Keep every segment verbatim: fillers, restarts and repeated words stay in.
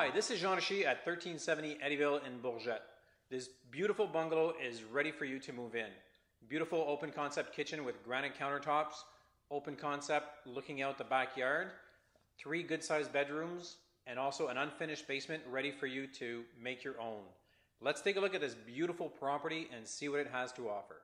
Hi, this is Jean Richer at thirteen seventy Ettyville in Bourget. This beautiful bungalow is ready for you to move in. Beautiful open concept kitchen with granite countertops, open concept looking out the backyard, three good sized bedrooms, and also an unfinished basement ready for you to make your own. Let's take a look at this beautiful property and see what it has to offer.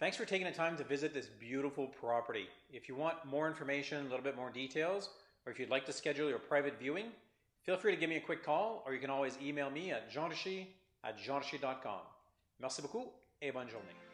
Thanks for taking the time to visit this beautiful property. If you want more information, a little bit more details, or if you'd like to schedule your private viewing, feel free to give me a quick call, or you can always email me at jeanricher at jeanricher dot com. Merci beaucoup et bonne journée.